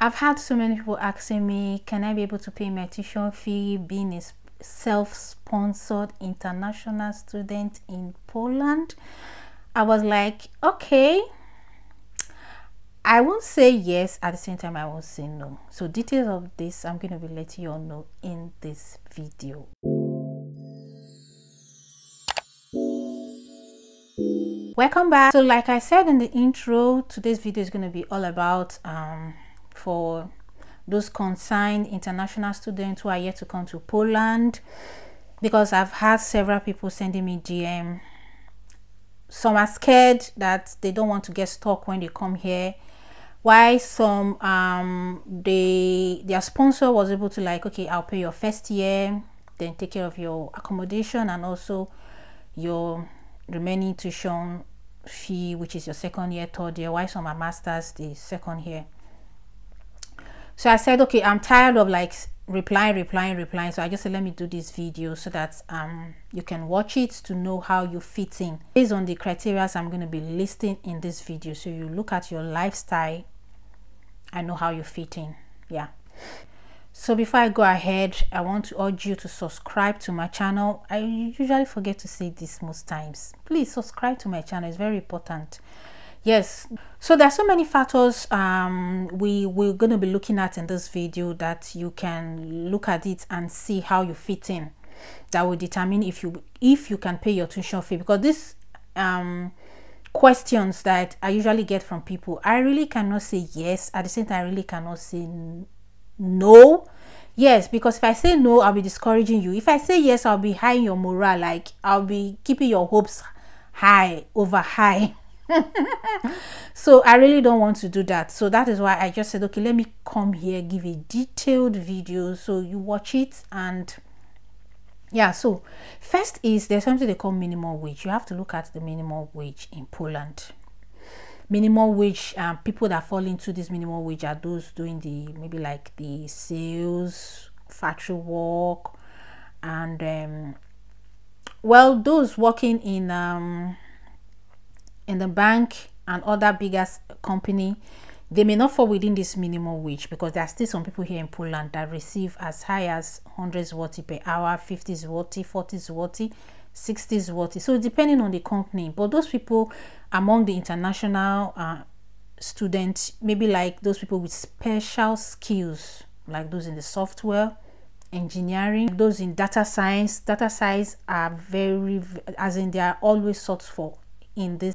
I've had so many people asking me, can I be able to pay my tuition fee being a self-sponsored international student in Poland? I was like, okay, I won't say yes, at the same time I won't say no. So details of this, I'm going to be letting you all know in this video. Welcome back. So like I said in the intro, today's video is going to be all about for those concerned international students who are yet to come to Poland, because I've had several people sending me DM. Some are scared that they don't want to get stuck when they come here. Why some their sponsor was able to, like, okay, I'll pay your first year, then take care of your accommodation and also your remaining tuition fee, which is your second year, third year. Why some are masters the second year. So I said, okay, I'm tired of like replying. So I just said, let me do this video so that you can watch it to know how you fit in based on the criteria I'm going to be listing in this video. So you look at your lifestyle and know how you fit in. Yeah. So before I go ahead, I want to urge you to subscribe to my channel. I usually forget to say this most times. Please subscribe to my channel. It's very important. Yes, so there are so many factors we're going to be looking at in this video that you can look at it and see how you fit in. That will determine if you can pay your tuition fee, because these questions that I usually get from people, I really cannot say yes, at the same time I really cannot say no. Yes, because if I say no, I'll be discouraging you. If I say yes, I'll be high in your morale, like I'll be keeping your hopes high over high. So I really don't want to do that. So that is why I just said, okay, let me come here, give a detailed video so you watch it. And yeah, so first is there's something they call minimum wage. You have to look at the minimum wage in Poland. Minimum wage, people that fall into this minimum wage are those doing the maybe like the sales, factory work, and well, those working in the bank and other bigger company. They may not fall within this minimum wage, because there are still some people here in Poland that receive as high as 100 zloty per hour, 50 zloty, 40 zloty, 60 zloty. So depending on the company. But those people among the international students, maybe like those people with special skills, like those in the software engineering, those in data science. Data science are very, as in they are always sought for in this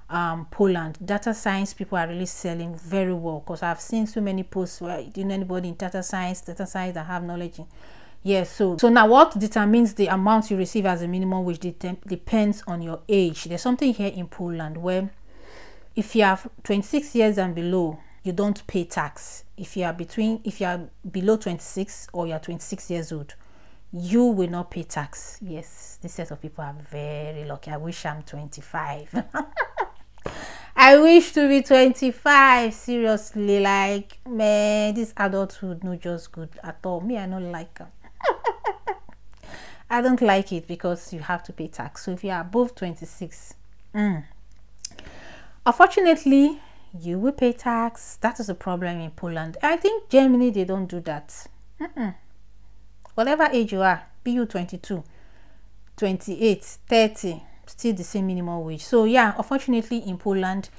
Poland. Data science people are really selling very well, because I've seen so many posts where, do you know anybody in data science that have knowledge in? Yeah, so now what determines the amount you receive as a minimum wage depends on your age. There's something here in Poland where if you have 26 years and below, you don't pay tax. If you are below 26 or you are 26 years old, you will not pay tax. Yes, this set of people are very lucky. I wish I'm 25. I wish to be 25. Seriously, like, man, this adulthood no just good at all. Me, I don't like them. I don't like it because you have to pay tax. So if you are above 26, unfortunately, you will pay tax. That is a problem in Poland. I think Germany, they don't do that. Whatever age you are, be you 22, 28, 30, still the same minimum wage. So yeah, unfortunately in Poland,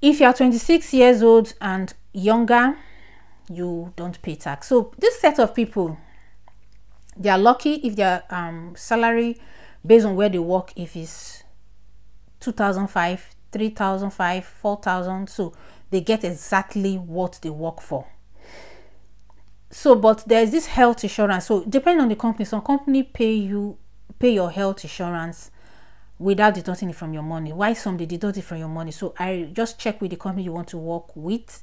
if you are 26 years old and younger, you don't pay tax. So this set of people, they are lucky if their salary based on where they work, if it's 2,500, 3,500, 4,000, so they get exactly what they work for. So but there's this health insurance. So depending on the company, some company pay your health insurance without deducting it from your money. Why some they deduct it from your money? So I just check with the company you want to work with,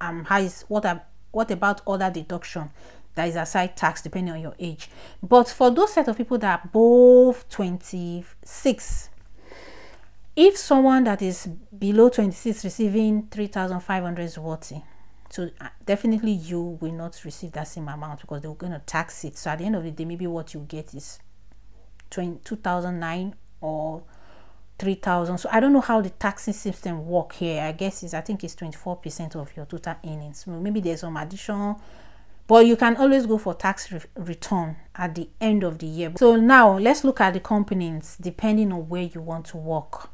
how is, what about other deduction that is aside tax depending on your age. But for those set of people that are above 26, if someone that is below 26 receiving 3,500 zloty, so definitely you will not receive that same amount, because they're going to tax it. So at the end of the day, maybe what you get is 2,009 or 3,000. So I don't know how the taxing system work here. I guess it's, I think it's 24% of your total earnings. Maybe there's some additional, but you can always go for tax return at the end of the year. So now let's look at the companies depending on where you want to work.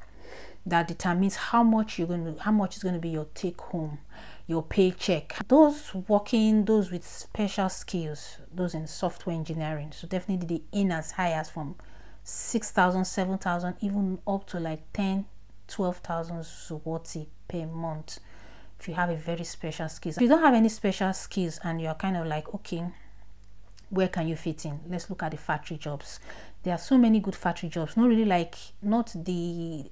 That determines how much you're going to, how much is going to be your take home, your paycheck. Those working, those with special skills, those in software engineering, so definitely they earn as high as from 6,000, 7,000, even up to like 10, 12,000 zloty per month if you have a very special skills. If you don't have any special skills and you're kind of like, okay, where can you fit in? Let's look at the factory jobs. There are so many good factory jobs, not really like, not the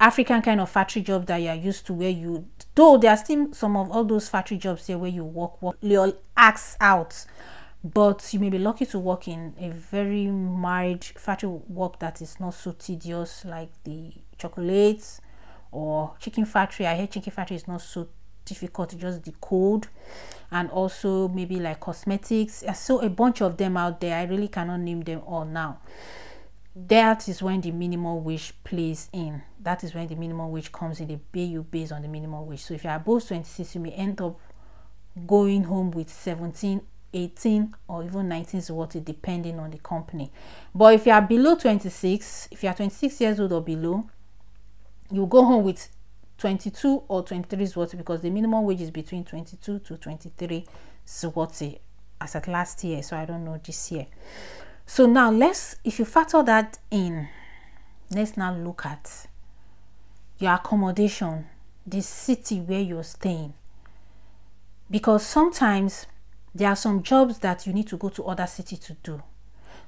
African kind of factory job that you are used to, where you, though there are still some of all those factory jobs here where you work your axe out, but you may be lucky to work in a very mild factory work that is not so tedious, like the chocolates or chicken factory. I heard chicken factory is not so difficult, just the code, and also maybe like cosmetics. I saw a bunch of them out there. I really cannot name them all now. That is when the minimum wage plays in. That is when the minimum wage comes in. They pay you based on the minimum wage. So if you are above 26, you may end up going home with 17, 18, or even 19 zloty, depending on the company. But if you are below 26, if you are 26 years old or below, you go home with 22 or 23 zloty, because the minimum wage is between 22 to 23 zloty as at last year. So I don't know this year. So now let's, if you factor that in, let's now look at your accommodation, the city where you're staying, because sometimes there are some jobs that you need to go to other city to do.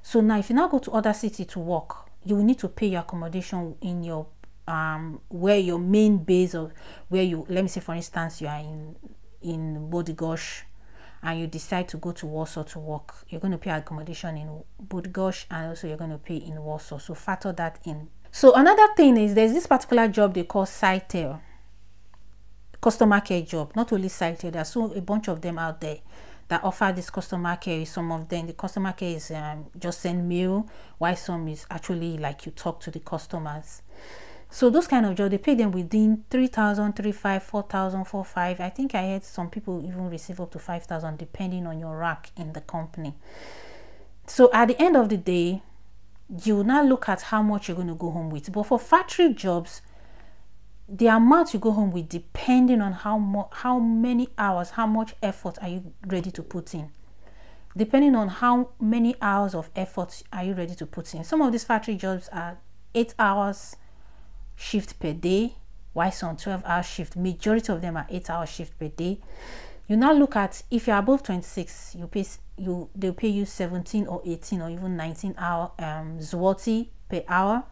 So now if you now go to other city to work, you will need to pay your accommodation in your where your main base of where you, let me say for instance you are in Bydgoszcz, and you decide to go to Warsaw to work, you're going to pay accommodation in Bydgoszcz, and also you're going to pay in Warsaw. So factor that in. So another thing is there's this particular job they call Sitel, customer care job. Not only Sitel, there's so a bunch of them out there that offer this customer care. Some of them, the customer care is just send mail, while some is actually like you talk to the customers. So those kind of jobs, they pay them within 3,000, 3,500, 4,000, 4,500. I think I heard some people even receive up to 5,000 depending on your rank in the company. So at the end of the day, you will now look at how much you're going to go home with. But for factory jobs, the amount you go home with depending on how many hours, how much effort are you ready to put in. Depending on how many hours of effort are you ready to put in. Some of these factory jobs are 8 hours shift per day, while some 12-hour shift. Majority of them are 8-hour shift per day. You now look at, if you're above 26, they'll pay you 17 or 18 or even 19 zloty per hour.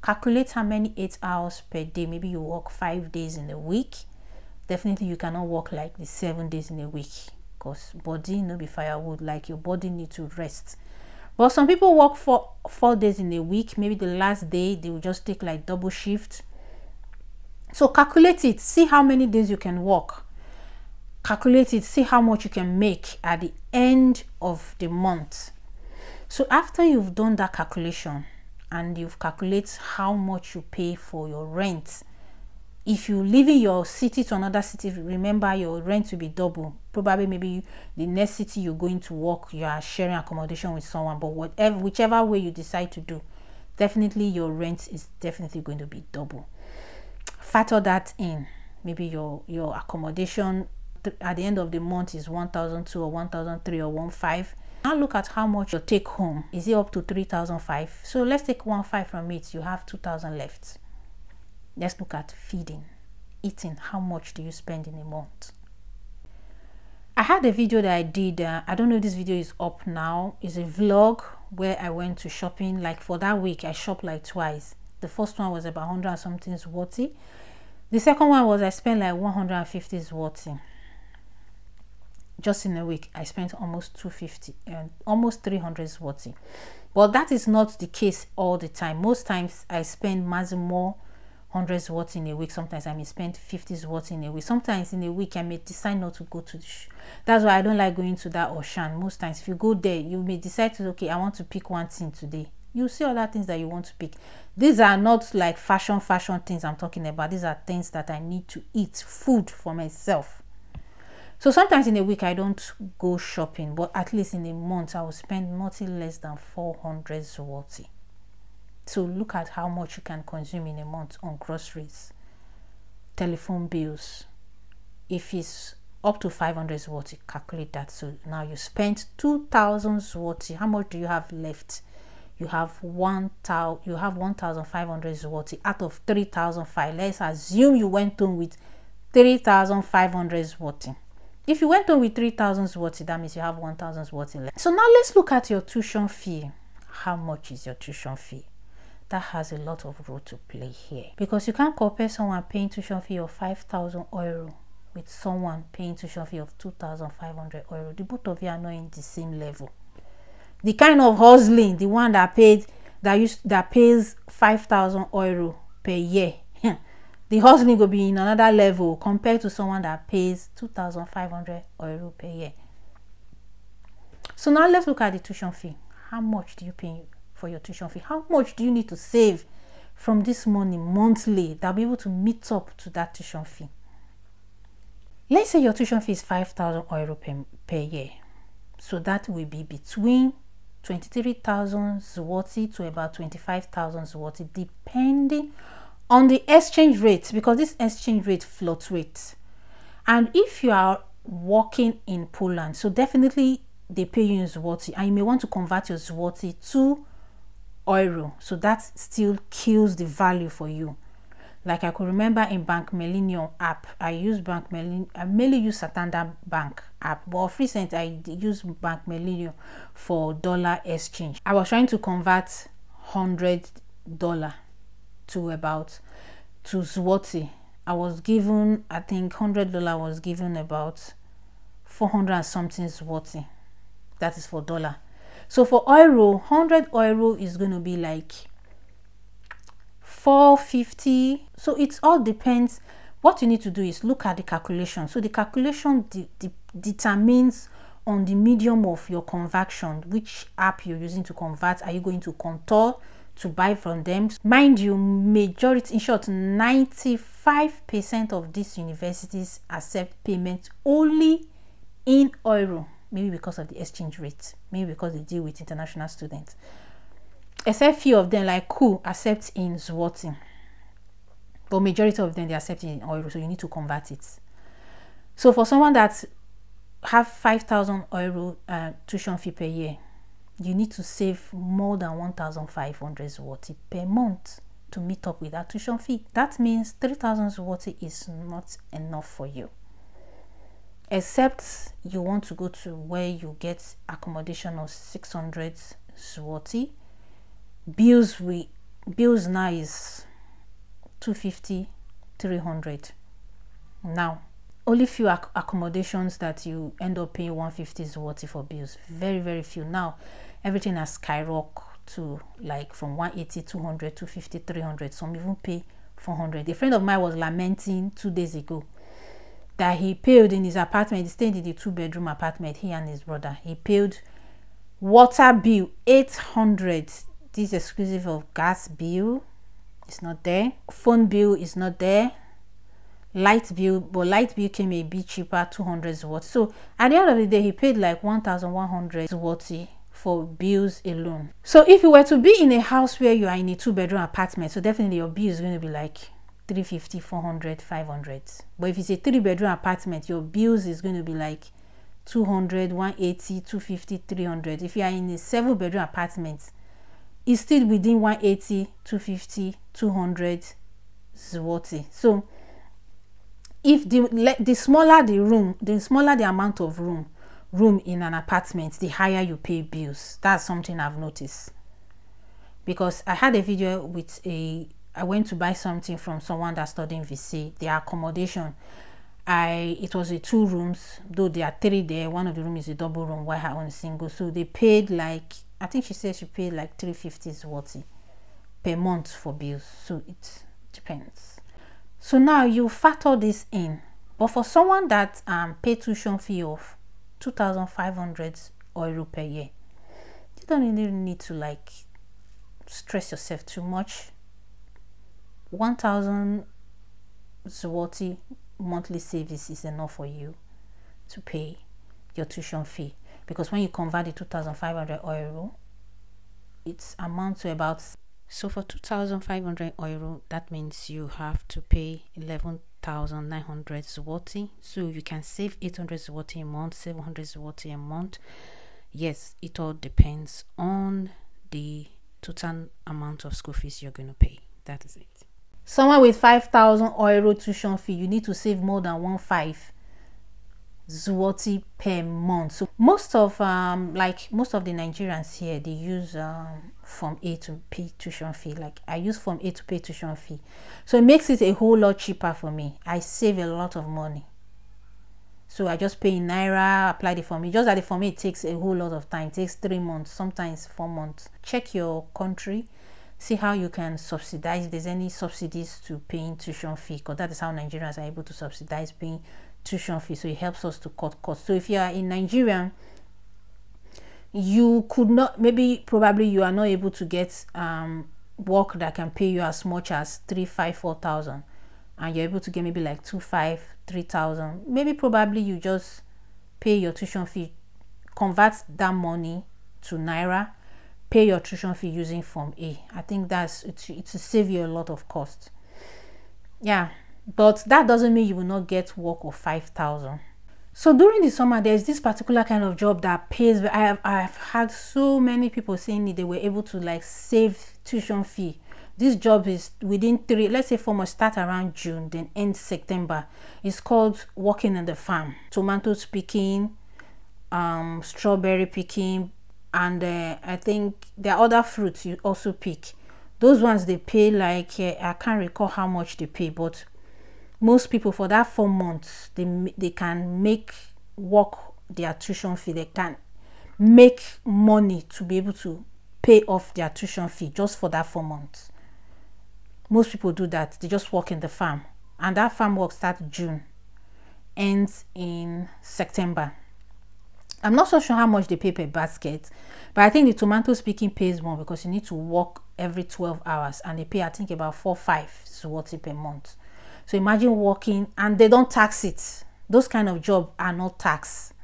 Calculate how many 8 hours per day. Maybe you work 5 days in a week. Definitely you cannot work like the 7 days in a week, because body no be firewood, like your body need to rest. But some people work for 4 days in a week. Maybe the last day they will just take like double shift. So calculate it, see how many days you can work. Calculate it, see how much you can make at the end of the month. So after you've done that calculation, and you've calculated how much you pay for your rent, if you leave in your city to another city, remember your rent will be double. Probably maybe the next city you're going to work, you are sharing accommodation with someone, but whichever way you decide to do, definitely your rent is definitely going to be double. Factor that in. Maybe your accommodation at the end of the month is 1,002 or 1,003 or 1,500. Now look at how much you take home. Is it up to 3,500? So let's take 1,500 from it. You have 2,000 left. Let's look at feeding, eating. How much do you spend in a month? I had a video that I did. I don't know if this video is up now. It's a vlog where I went to shopping. Like for that week, I shopped like twice. The first one was about 100 and something zloty. The second one was I spent like 150 zloty. Just in a week, I spent almost 250 and almost 300 zloty. But that is not the case all the time. Most times I spend more 100 zloty in a week. Sometimes I may spend 50 zloty in a week. Sometimes in a week I may decide not to go to the that's why I don't like going to that Auchan. Most times if you go there, you may decide to, okay, I want to pick one thing today. you see other things that you want to pick. These are not like fashion things I'm talking about. These are things that I need to eat, food for myself. So sometimes in a week I don't go shopping, but at least in a month I will spend nothing less than 400 zloty. So look at how much you can consume in a month on groceries, telephone bills. If it's up to 500 zloty, calculate that. So now you spent 2,000 zloty. How much do you have left? You have 1,500 zloty out of 3,500. Let's assume you went on with 3,500 zloty. If you went on with 3,000 zloty, that means you have 1,000 zloty left. So now let's look at your tuition fee. How much is your tuition fee? That has a lot of role to play here, because you can't compare someone paying tuition fee of 5,000 euro with someone paying tuition fee of 2,500 euro. The both of you are not in the same level. The kind of hustling, the one that pays 5,000 euro per year, the hustling will be in another level compared to someone that pays 2,500 euro per year. So now let's look at the tuition fee. How much do you pay for your tuition fee? How much do you need to save from this money monthly that will be able to meet up to that tuition fee? Let's say your tuition fee is 5,000 euro per year. So that will be between 23,000 zloty to about 25,000 zloty, depending on the exchange rate, because this exchange rate fluctuates. And if you are working in Poland, so definitely they pay you in zloty, and you may want to convert your zloty to euro, so that still kills the value for you. Like I could remember in Bank Millennium app, I use Bank Millennium. I mainly use Santander Bank app, but of recent I use Bank Millennium for dollar exchange. I was trying to convert $100 to about to zloty. I was given, I think $100 was given about 400 and something zloty. That is for dollar. So for euro, 100 euro is going to be like 450. So it all depends. What you need to do is look at the calculation. So the calculation determines on the medium of your conversion, which app you're using to convert. Are you going to Contour to buy from them? Mind you, majority, in short, 95% of these universities accept payment only in euro, maybe because of the exchange rate, maybe because they deal with international students. Except few of them, like who accept in zloty, but majority of them, they accept in euro, so you need to convert it. So for someone that have 5,000 euro tuition fee per year, you need to save more than 1,500 zloty per month to meet up with that tuition fee. That means 3,000 zloty is not enough for you, except you want to go to where you get accommodation of 600 zloty. Bills now is 250, 300. Now, only few accommodations that you end up paying 150 zloty for bills. Very few. Now, everything has skyrocketed to like from 180, 200, 250, 300. Some even pay 400. A friend of mine was lamenting 2 days ago that he paid in his apartment. He stayed in the 2-bedroom apartment, he and his brother. He paid water bill 800. This is exclusive of gas bill. It's not there. Phone bill is not there. Light bill, but light bill came a bit cheaper, 200 zloty. So at the end of the day, he paid like 1,100 zloty for bills alone. So if you were to be in a house where you are in a 2-bedroom apartment, so definitely your bill is going to be like 350, 400, 500. But if it's a 3-bedroom apartment, your bills is going to be like 200, 180, 250, 300. If you are in a 7-bedroom apartment, it's still within 180, 250, 200 zloty. So if the smaller the room, the smaller the amount of room in an apartment, the higher you pay bills. That's something I've noticed, because I had a video with I went to buy something from someone that's studying VC. Their accommodation, it was a 2 rooms, though there are 3 there. One of the room is a double room while her own is single. So they paid like, I think she said she paid like 350 zloty per month for bills. So it depends. So now you factor this in. But for someone that pay tuition fee of 2,500 euro per year, you don't really need to like stress yourself too much. 1,000 złoty monthly savings is enough for you to pay your tuition fee, because when you convert the 2,500 euro, it amounts to about, so for 2,500 euro, that means you have to pay 11,900 złoty. So you can save 800 złoty a month, 700 złoty a month. Yes, it all depends on the total amount of school fees you're going to pay. That is it. Someone with 5,000 euro tuition fee, you need to save more than 1.5 złoty per month. So most of the Nigerians here, they use from A to pay tuition fee. Like I use from A to pay tuition fee, so it makes it a whole lot cheaper for me. I save a lot of money. So I just pay in Naira, apply the form. It's just that the form, it takes a whole lot of time. It takes 3 months, sometimes 4 months. Check your country, see how you can subsidize, if there's any subsidies to paying tuition fee, because that is how Nigerians are able to subsidize paying tuition fee. So it helps us to cut costs. So if you are in Nigeria, you could not, probably you are not able to get work that can pay you as much as 3, 5, 4,000, and you're able to get maybe like 2, 5, 3,000. Maybe probably you just pay your tuition fee, convert that money to Naira, pay your tuition fee using Form A. I think that's it to save you a lot of cost. Yeah, but that doesn't mean you will not get work of 5,000. So during the summer, there's this particular kind of job that pays. I've had so many people saying that they were able to like save tuition fee. This job is within 4 months, start around June, then end September. It's called working in the farm. Tomatoes picking, strawberry picking, and I think there are other fruits you also pick. Those ones they pay like, I can't recall how much they pay, but most people for that 4 months, they can make work their tuition fee. They can make money to be able to pay off their tuition fee just for that 4 months. Most people do that. They just work in the farm, and that farm work starts June, ends in September. I'm not so sure how much they pay per basket, but I think the tomatoes picking pays more because you need to work every 12 hours, and they pay I think about 4-5 złoty per month. So imagine working, and they don't tax it. Those kind of jobs are not taxed.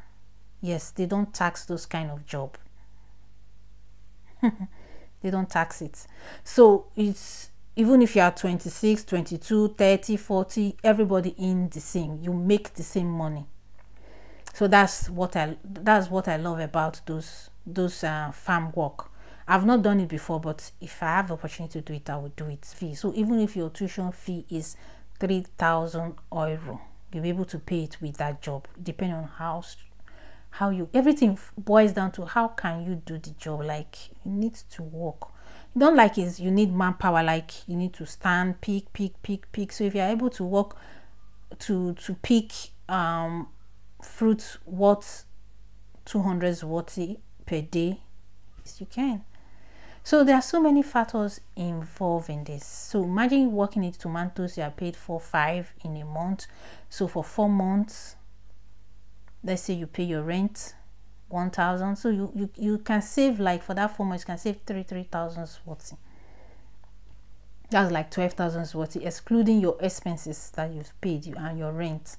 Yes, they don't tax those kind of job. They don't tax it. So it's, even if you are 26, 22, 30, 40, everybody in the same, you make the same money. So that's what I love about those farm work. I've not done it before, but if I have the opportunity to do it, I will do it. Fee. So even if your tuition fee is 3,000 euro, you'll be able to pay it with that job, depending on how you, everything boils down to how can you do the job. Like you need to work. You don't like is you need manpower, like you need to stand, pick. So if you're able to work to pick fruits worth 200 złoty per day, yes, you can. So there are so many factors involved in this. So imagine working in tomatoes, you are paid 4-5 in a month. So for 4 months, let's say you pay your rent 1,000, so you can save, like for that 4 months you can save 3,000 złoty. That's like 12,000 złoty, excluding your expenses that you've paid and your rent.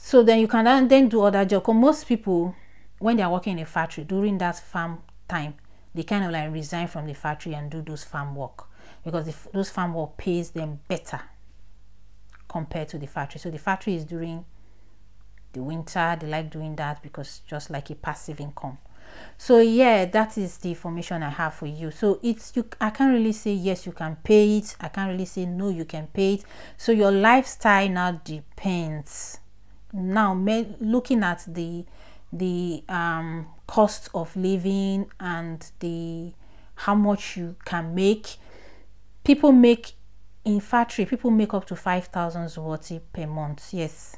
So then you can then do other jobs. Most people, when they are working in a factory during that farm time, they kind of like resign from the factory and do those farm work, because those farm work pays them better compared to the factory. So the factory is during the winter, they like doing that because just like a passive income. So yeah, that is the information I have for you. So it's, I can't really say yes you can pay it, I can't really say no you can pay it. So your lifestyle now depends. Now looking at the cost of living and the how much you can make. People make in factory, people make up to 5,000 złoty per month. Yes,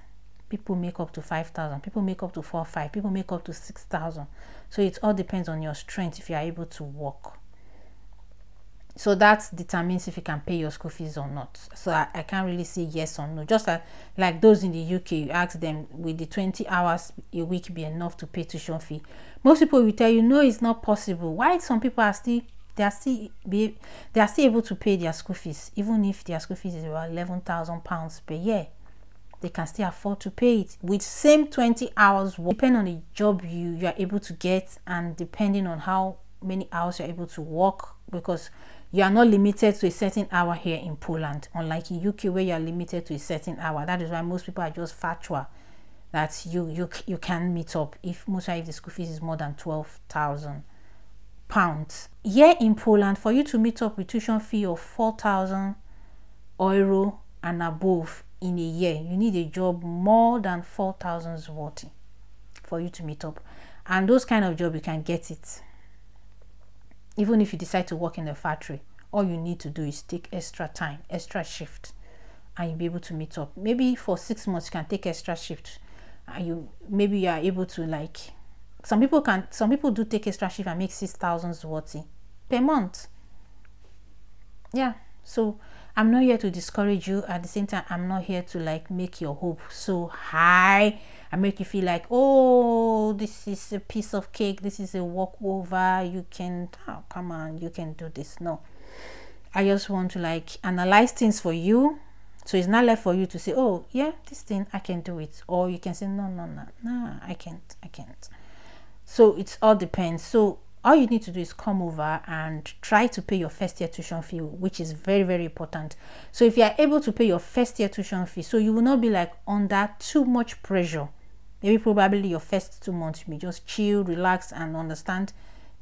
people make up to 5,000, people make up to 4-5, people make up to 6,000. So it all depends on your strength if you are able to work. So that determines if you can pay your school fees or not. So I can't really say yes or no. Just like those in the UK, you ask them, will the 20 hours a week be enough to pay tuition fee? Most people will tell you, no, it's not possible. Why some people are still they are still able to pay their school fees. Even if their school fees is about £11,000 per year, they can still afford to pay it with same 20 hours work. Depending on the job you are able to get, and depending on how many hours you're able to work, because you are not limited to a certain hour here in Poland, unlike in UK where you are limited to a certain hour. That is why most people are just factual that you can meet up if the school fees is more than £12,000. Here in Poland, for you to meet up with tuition fee of €4,000 and above in a year, you need a job more than 4,000 zloty for you to meet up, and those kind of job you can get it. Even if you decide to work in a factory, all you need to do is take extra time, extra shift, and you'll be able to meet up. Maybe for 6 months you can take extra shift, and maybe you are able to, like, some people do take extra shift and make 6,000 zloty per month. Yeah, so I'm not here to discourage you. At the same time, I'm not here to like make your hope so high and make you feel like, oh, this is a piece of cake, this is a walkover, you can, oh, come on, you can do this. No, I just want to like analyze things for you, so it's not left for you to say, oh yeah, this thing I can do it, or you can say no, I can't. So it all depends. So all you need to do is come over and try to pay your first year tuition fee, which is very, very important. So if you are able to pay your first year tuition fee, so you will not be like under too much pressure. Maybe probably your first 2 months you may just chill, relax, and understand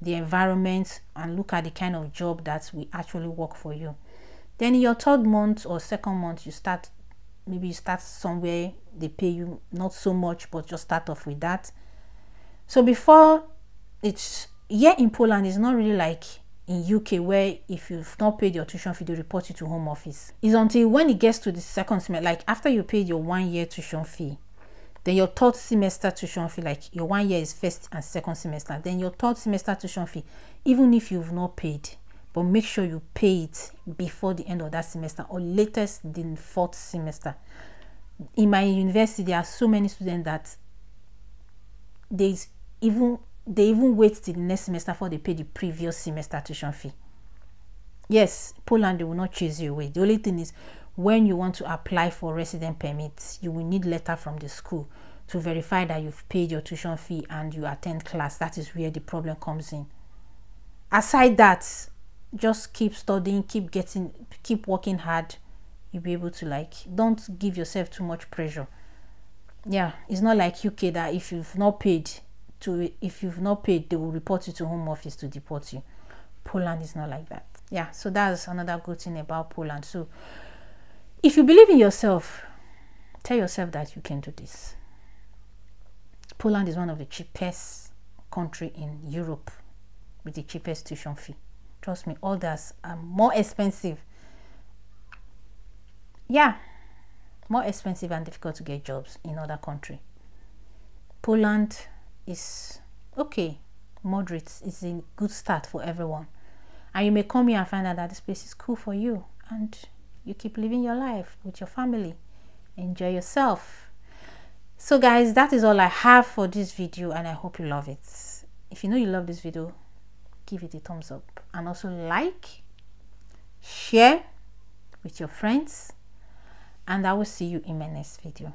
the environment and look at the kind of job that will actually work for you. Then in your third month or second month, you start, maybe you start somewhere they pay you not so much, but just start off with that. So before it's, here in Poland is not really like in UK where if you've not paid your tuition fee, they report you to home office. It's until when it gets to the second semester, like after you paid your 1 year tuition fee, then your third semester tuition fee, like your 1 year is first and second semester, then your third semester tuition fee, even if you've not paid, but make sure you pay it before the end of that semester or latest the fourth semester. In my university, there are so many students that they even wait till the next semester before they pay the previous semester tuition fee. Yes, Poland, they will not chase you away. The only thing is, when you want to apply for resident permits, you will need letter from the school to verify that you've paid your tuition fee and you attend class. That is where the problem comes in. Aside that, just keep studying, keep working hard. You'll be able to, like, don't give yourself too much pressure. Yeah, it's not like UK that if you've not paid, they will report you to home office to deport you. Poland is not like that. Yeah, so that's another good thing about Poland. So if you believe in yourself, tell yourself that you can do this. Poland is one of the cheapest country in Europe with the cheapest tuition fee. Trust me, others are more expensive. Yeah, more expensive and difficult to get jobs in other country. Poland is okay, moderate, is a good start for everyone, and you may come here and find out that this place is cool for you, and you keep living your life with your family, enjoy yourself. So guys, that is all I have for this video, and I hope you love it. If you know you love this video, give it a thumbs up, and also like, share with your friends, and I will see you in my next video.